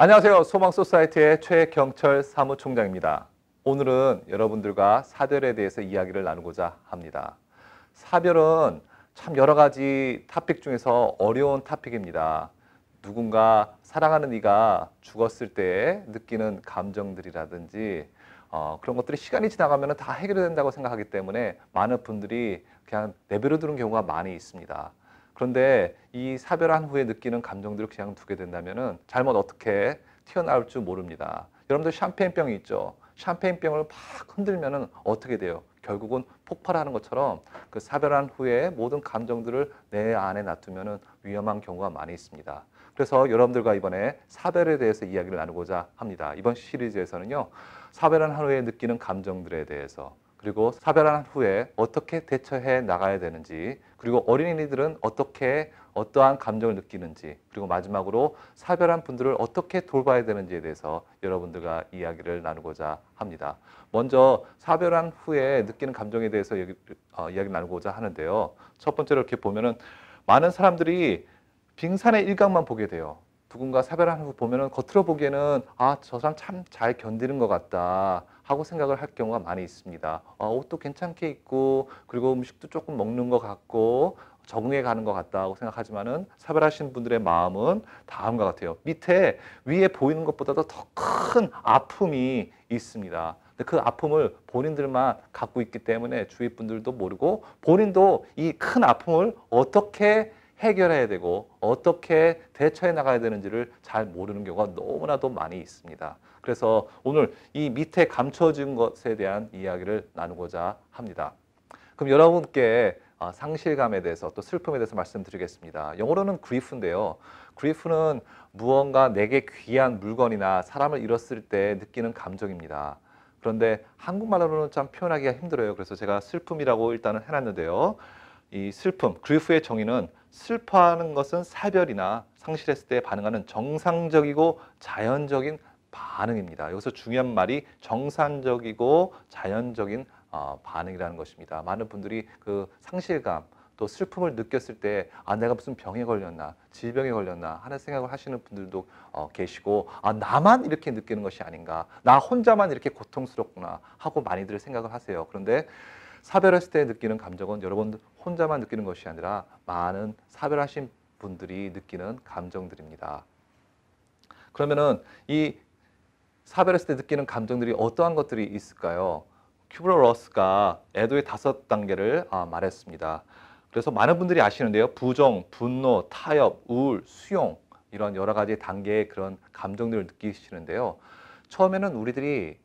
안녕하세요. 소망소사이트의 최경철 사무총장입니다. 오늘은 여러분들과 사별에 대해서 이야기를 나누고자 합니다. 사별은 참 여러 가지 토픽 중에서 어려운 토픽입니다. 누군가 사랑하는 이가 죽었을 때 느끼는 감정들이라든지 그런 것들이 시간이 지나가면 다 해결된다고 생각하기 때문에 많은 분들이 그냥 내버려 두는 경우가 많이 있습니다. 그런데 이 사별한 후에 느끼는 감정들을 그냥 두게 된다면 잘못 어떻게 튀어나올 줄 모릅니다. 여러분들 샴페인병이 있죠. 샴페인병을 막 흔들면 어떻게 돼요? 결국은 폭발하는 것처럼 그 사별한 후에 모든 감정들을 내 안에 놔두면 위험한 경우가 많이 있습니다. 그래서 여러분들과 이번에 사별에 대해서 이야기를 나누고자 합니다. 이번 시리즈에서는요. 사별한 후에 느끼는 감정들에 대해서 그리고 사별한 후에 어떻게 대처해 나가야 되는지, 그리고 어린이들은 어떻게 어떠한 감정을 느끼는지, 그리고 마지막으로 사별한 분들을 어떻게 돌봐야 되는지에 대해서 여러분들과 이야기를 나누고자 합니다. 먼저 사별한 후에 느끼는 감정에 대해서 이야기를 나누고자 하는데요. 첫 번째로 이렇게 보면은 많은 사람들이 빙산의 일각만 보게 돼요. 누군가 사별한 후 보면은 겉으로 보기에는 아, 저 사람 참 잘 견디는 것 같다 하고 생각을 할 경우가 많이 있습니다. 옷도 괜찮게 입고 그리고 음식도 조금 먹는 것 같고 적응해 가는 것 같다고 생각하지만은 사별하신 분들의 마음은 다음과 같아요. 밑에 위에 보이는 것보다도 더 큰 아픔이 있습니다. 근데 그 아픔을 본인들만 갖고 있기 때문에 주위 분들도 모르고 본인도 이 큰 아픔을 어떻게 해결해야 되고 어떻게 대처해 나가야 되는지를 잘 모르는 경우가 너무나도 많이 있습니다. 그래서 오늘 이 밑에 감춰진 것에 대한 이야기를 나누고자 합니다. 그럼 여러분께 상실감에 대해서 또 슬픔에 대해서 말씀드리겠습니다. 영어로는 grief인데요. grief는 무언가 내게 귀한 물건이나 사람을 잃었을 때 느끼는 감정입니다. 그런데 한국말로는 참 표현하기가 힘들어요. 그래서 제가 슬픔이라고 일단은 해놨는데요. 이 슬픔, grief의 정의는 슬퍼하는 것은 사별이나 상실했을 때 반응하는 정상적이고 자연적인 반응입니다. 여기서 중요한 말이 정상적이고 자연적인 반응이라는 것입니다. 많은 분들이 그 상실감, 또 슬픔을 느꼈을 때 아, 내가 무슨 병에 걸렸나, 질병에 걸렸나 하는 생각을 하시는 분들도 계시고, 아, 나만 이렇게 느끼는 것이 아닌가, 나 혼자만 이렇게 고통스럽구나 하고 많이들 생각을 하세요. 그런데 사별했을 때 느끼는 감정은 여러분 혼자만 느끼는 것이 아니라 많은 사별하신 분들이 느끼는 감정들입니다. 그러면은 이 사별했을 때 느끼는 감정들이 어떠한 것들이 있을까요? 큐브러-러스가 애도의 5 단계를 말했습니다. 그래서 많은 분들이 아시는데요. 부정, 분노, 타협, 우울, 수용 이런 여러 가지 단계의 그런 감정들을 느끼시는데요. 처음에는 우리들이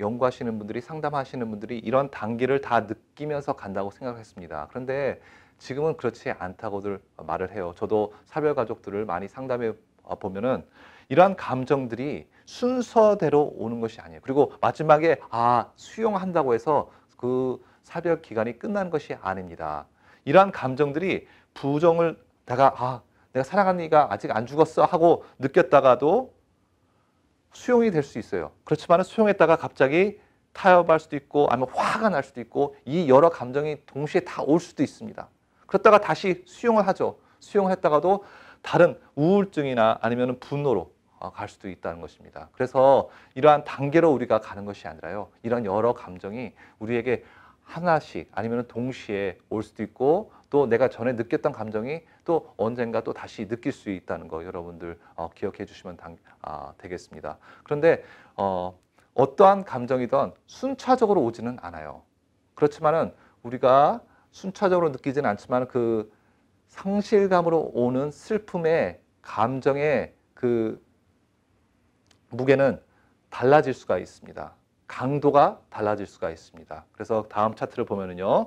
연구하시는 분들이, 상담하시는 분들이 이런 단계를 다 느끼면서 간다고 생각했습니다. 그런데 지금은 그렇지 않다고들 말을 해요. 저도 사별 가족들을 많이 상담해 보면은 이러한 감정들이 순서대로 오는 것이 아니에요. 그리고 마지막에 아, 수용한다고 해서 그 사별 기간이 끝난 것이 아닙니다. 이러한 감정들이 부정을 다가 아, 내가 사랑하는 이가 아직 안 죽었어 하고 느꼈다가도 수용이 될 수 있어요. 그렇지만 수용했다가 갑자기 타협할 수도 있고 아니면 화가 날 수도 있고 이 여러 감정이 동시에 다 올 수도 있습니다. 그렇다가 다시 수용을 하죠. 수용했다가도 다른 우울증이나 아니면 분노로 갈 수도 있다는 것입니다. 그래서 이러한 단계로 우리가 가는 것이 아니라요. 이런 여러 감정이 우리에게 하나씩 아니면 동시에 올 수도 있고 또 내가 전에 느꼈던 감정이 또 언젠가 또 다시 느낄 수 있다는 거 여러분들 기억해 주시면 되겠습니다. 그런데 어떠한 감정이든 순차적으로 오지는 않아요. 그렇지만은 우리가 순차적으로 느끼지는 않지만 그 상실감으로 오는 슬픔의 감정의 그 무게는 달라질 수가 있습니다. 강도가 달라질 수가 있습니다. 그래서 다음 차트를 보면은요.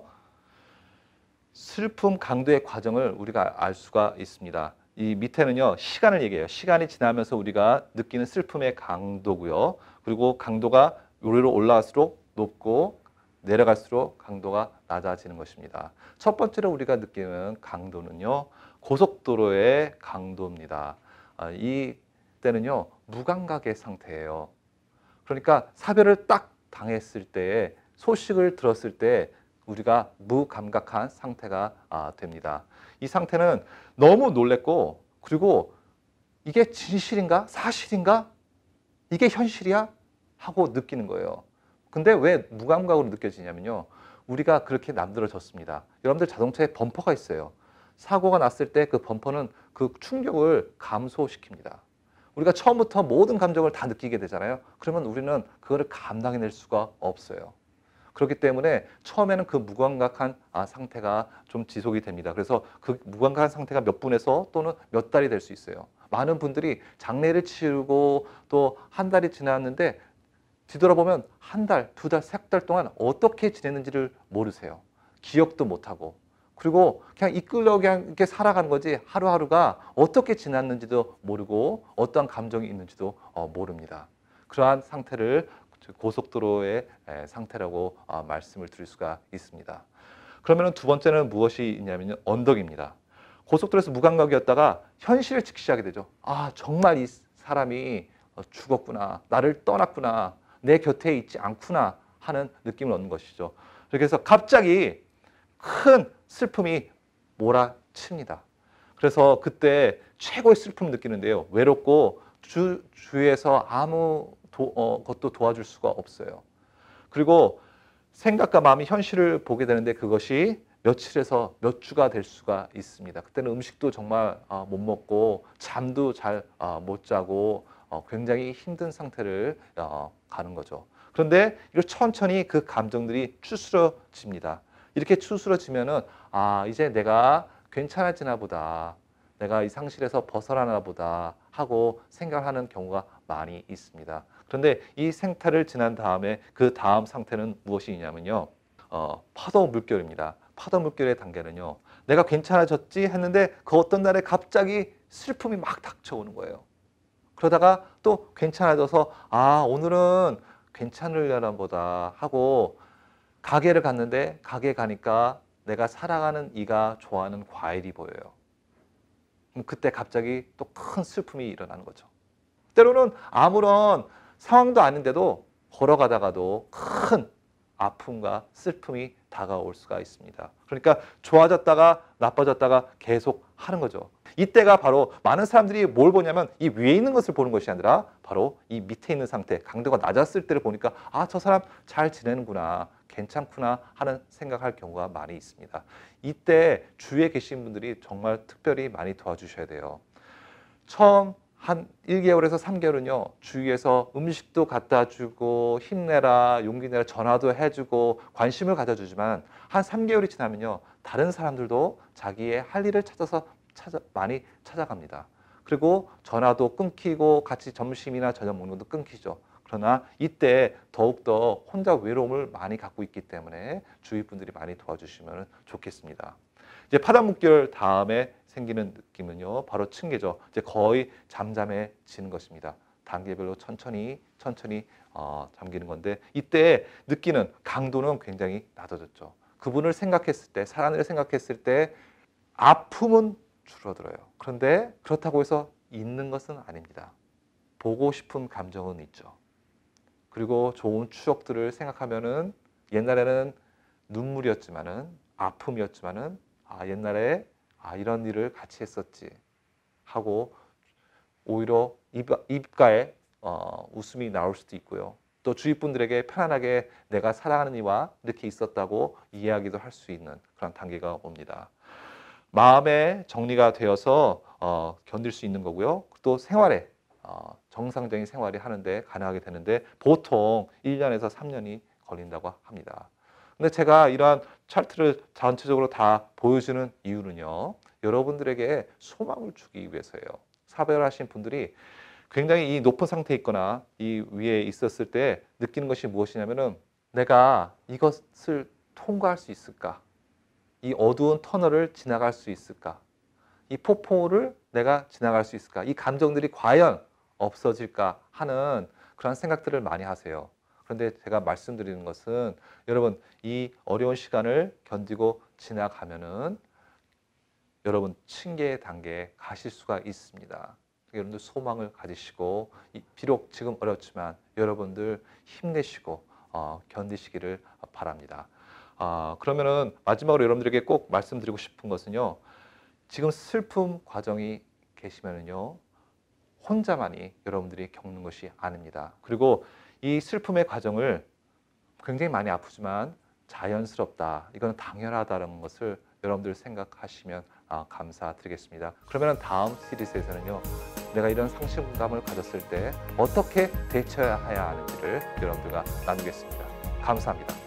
슬픔 강도의 과정을 우리가 알 수가 있습니다. 이 밑에는요. 시간을 얘기해요. 시간이 지나면서 우리가 느끼는 슬픔의 강도고요. 그리고 강도가 위로 올라갈수록 높고 내려갈수록 강도가 낮아지는 것입니다. 첫 번째로 우리가 느끼는 강도는요. 고속도로의 강도입니다. 이때는요. 무감각의 상태예요. 그러니까 사별을 딱 당했을 때, 소식을 들었을 때 우리가 무감각한 상태가 됩니다. 이 상태는 너무 놀랬고 그리고 이게 진실인가? 사실인가? 이게 현실이야? 하고 느끼는 거예요. 근데 왜 무감각으로 느껴지냐면요. 우리가 그렇게 만들어졌습니다. 여러분들 자동차에 범퍼가 있어요. 사고가 났을 때 그 범퍼는 그 충격을 감소시킵니다. 우리가 처음부터 모든 감정을 다 느끼게 되잖아요. 그러면 우리는 그거를 감당해낼 수가 없어요. 그렇기 때문에 처음에는 그 무감각한 상태가 좀 지속이 됩니다. 그래서 그 무감각한 상태가 몇 분에서 또는 몇 달이 될 수 있어요. 많은 분들이 장례를 치르고 또 한 달이 지났는데 뒤돌아보면 한 달, 두 달, 세 달 동안 어떻게 지냈는지를 모르세요. 기억도 못하고. 그리고 그냥 이끌려 이렇게 살아가는 거지 하루하루가 어떻게 지났는지도 모르고 어떠한 감정이 있는지도 모릅니다. 그러한 상태를 고속도로의 상태라고 말씀을 드릴 수가 있습니다. 그러면 두 번째는 무엇이 있냐면 언덕입니다. 고속도로에서 무감각이었다가 현실을 직시하게 되죠. 아, 정말 이 사람이 죽었구나, 나를 떠났구나, 내 곁에 있지 않구나 하는 느낌을 얻는 것이죠. 그래서 갑자기 큰 슬픔이 몰아칩니다. 그래서 그때 최고의 슬픔을 느끼는데요. 외롭고 주위에서 아무 것도 도와줄 수가 없어요. 그리고 생각과 마음이 현실을 보게 되는데 그것이 며칠에서 몇 주가 될 수가 있습니다. 그때는 음식도 정말 못 먹고 잠도 잘 못 자고 굉장히 힘든 상태를 가는 거죠. 그런데 이걸 천천히 그 감정들이 추스러집니다. 이렇게 추스러지면은 아, 이제 내가 괜찮아지나 보다, 내가 이 상실에서 벗어나나 보다 하고 생각하는 경우가 많이 있습니다. 그런데 이 생태를 지난 다음에 그 다음 상태는 무엇이냐면요, 파도 물결입니다. 파도 물결의 단계는요, 내가 괜찮아졌지 했는데 그 어떤 날에 갑자기 슬픔이 막 닥쳐오는 거예요. 그러다가 또 괜찮아져서 아, 오늘은 괜찮으려나 보다 하고 가게를 갔는데 가게에 가니까 내가 사랑하는 이가 좋아하는 과일이 보여요. 그때 갑자기 또 큰 슬픔이 일어나는 거죠. 때로는 아무런 상황도 아닌데도 걸어가다가도 큰 아픔과 슬픔이 다가올 수가 있습니다. 그러니까 좋아졌다가 나빠졌다가 계속 하는 거죠. 이때가 바로 많은 사람들이 뭘 보냐면 이 위에 있는 것을 보는 것이 아니라 바로 이 밑에 있는 상태, 강도가 낮았을 때를 보니까 아, 저 사람 잘 지내는구나, 괜찮구나 하는 생각할 경우가 많이 있습니다. 이때 주위에 계신 분들이 정말 특별히 많이 도와주셔야 돼요. 처음 한 1개월에서 3개월은요. 주위에서 음식도 갖다 주고 힘내라, 용기 내라, 전화도 해주고 관심을 가져주지만 한 3개월이 지나면요. 다른 사람들도 자기의 할 일을 많이 찾아갑니다. 그리고 전화도 끊기고 같이 점심이나 저녁 먹는 것도 끊기죠. 그러나 이때 더욱더 혼자 외로움을 많이 갖고 있기 때문에 주위 분들이 많이 도와주시면 좋겠습니다. 이제 파다물결 다음에 생기는 느낌은요, 바로 층계죠. 이제 거의 잠잠해지는 것입니다. 단계별로 천천히 잠기는 건데 이때 느끼는 강도는 굉장히 낮아졌죠. 그분을 생각했을 때, 사람을 생각했을 때 아픔은 줄어들어요. 그런데 그렇다고 해서 있는 것은 아닙니다. 보고 싶은 감정은 있죠. 그리고 좋은 추억들을 생각하면은 옛날에는 눈물이었지만은 아픔이었지만은 아, 옛날에 아, 이런 일을 같이 했었지 하고 오히려 입가에 웃음이 나올 수도 있고요. 또 주위 분들에게 편안하게 내가 사랑하는 이와 이렇게 있었다고 이야기도 할 수 있는 그런 단계가 옵니다. 마음의 정리가 되어서 견딜 수 있는 거고요. 또 생활에 정상적인 생활이 하는데 가능하게 되는데 보통 1년에서 3년이 걸린다고 합니다. 근데 제가 이러한 차트를 전체적으로 다 보여주는 이유는요, 여러분들에게 소망을 주기 위해서예요. 사별하신 분들이 굉장히 이 높은 상태에 있거나 이 위에 있었을 때 느끼는 것이 무엇이냐면은 내가 이것을 통과할 수 있을까? 이 어두운 터널을 지나갈 수 있을까? 이 폭포를 내가 지나갈 수 있을까? 이 감정들이 과연 없어질까 하는 그런 생각들을 많이 하세요. 그런데 제가 말씀드리는 것은 여러분, 이 어려운 시간을 견디고 지나가면은 여러분 층계의 단계에 가실 수가 있습니다. 여러분들 소망을 가지시고 비록 지금 어렵지만 여러분들 힘내시고 견디시기를 바랍니다. 그러면은 마지막으로 여러분들에게 꼭 말씀드리고 싶은 것은요. 지금 슬픔 과정이 계시면은요. 혼자만이 여러분들이 겪는 것이 아닙니다. 그리고 이 슬픔의 과정을 굉장히 많이 아프지만 자연스럽다, 이건 당연하다는 것을 여러분들 생각하시면 감사드리겠습니다. 그러면 다음 시리즈에서는요, 내가 이런 상실감을 가졌을 때 어떻게 대처해야 하는지를 여러분들과 나누겠습니다. 감사합니다.